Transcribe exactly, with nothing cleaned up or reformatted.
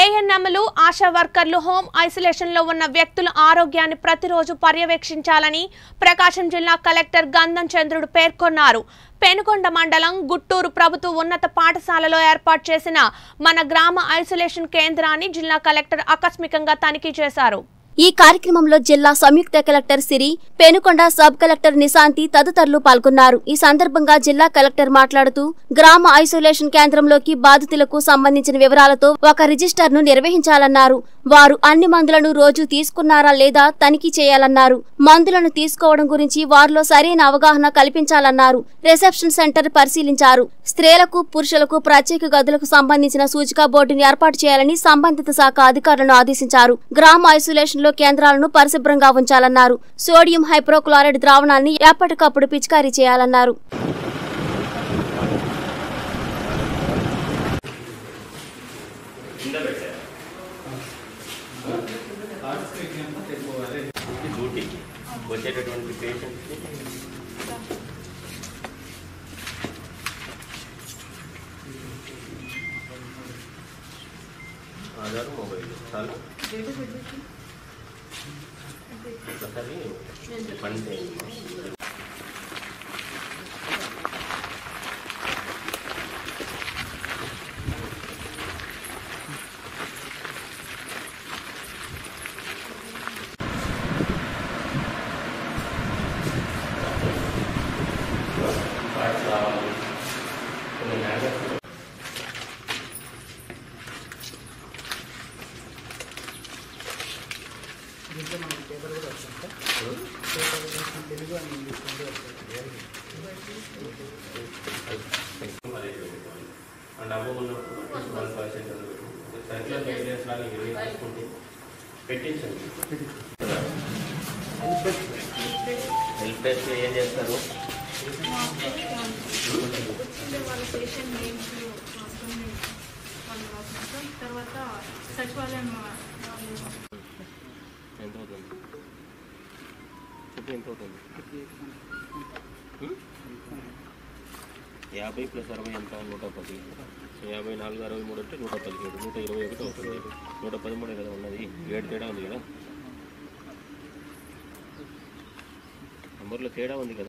ఏఎన్ఎంలు ఆశా వర్కర్లు home isolation లో ఉన్న వ్యక్తుల ఆరోగ్యాన్ని ప్రతిరోజు పర్యవేక్షించాలని ప్రకాశం జిల్లా కలెక్టర్ గంధం చంద్రుడు పేర్కొన్నారు. పెనుకొండ మండలం గుట్టూరు ప్రభుత్వ ఉన్నత పాఠశాలలో ఏర్పాటు చేసిన మన గ్రామ ఐసొలేషన్ కేంద్రాన్ని జిల్లా కలెక్టర్ ఆకస్మికంగా తనిఖీ చేశారు. ఈ కార్యక్రమంలో జిల్లా సంయుక్త collector Siri, Penukonda sub collector Nishanthi తదితరులు పాల్గొన్నారు. ఈ సందర్భంగా జిల్లా కలెక్టర్ మాట్లాడుతూ, గ్రామ ఐసోలేషన్ కేంద్రంలోకి బాధితులకు సంబంధించిన వివరాలతో ఒక రిజిస్టర్ ను నిర్వహించాలన్నారు. వారు అన్ని మందులను రోజు తీసుకున్నారా లేదా తనిఖీ చేయాలన్నారు. మందులను తీసుకోవడం గురించి వారిలో సరైన అవగాహన కల్పించాలన్నారు. రిసెప్షన్ సెంటర్ పరిశీలించారు. స్త్రీలకు, పురుషులకు ప్రత్యేక గదులకు సంబంధించిన సూచిక బోర్డును ఏర్పాటు చేయాలని సంబంధిత శాఖ అధికారులను ఆదేశించారు. గ్రామ ఐసోలేషన్ కేంద్రాలను పరిశుభ్రంగా ఉంచాలన్నారు. సోడియం హైపోక్లోరైడ్ ద్రావణాన్ని ఎప్పటికప్పుడు పిచికారీ చేయాలన్నారు. पता नहीं बनते हैं। హెల్ప్ డెస్క్ ఏం చేస్తారు? తర్వాత సచివాలయం ఎంత అవుతుంది? ఎంత అవుతుంది? యాభై ప్లస్ అరవై ఎంత? నూట పది. సో యాభై నాలుగు అరవై మూడు అంటే నూట పదిహేడు, నూట ఇరవై ఒకటి అవుతుంది. నూట పదమూడు కదా ఉన్నది, ఏడు తేడా ఉంది కదా, నంబర్లో తేడా ఉంది కదా.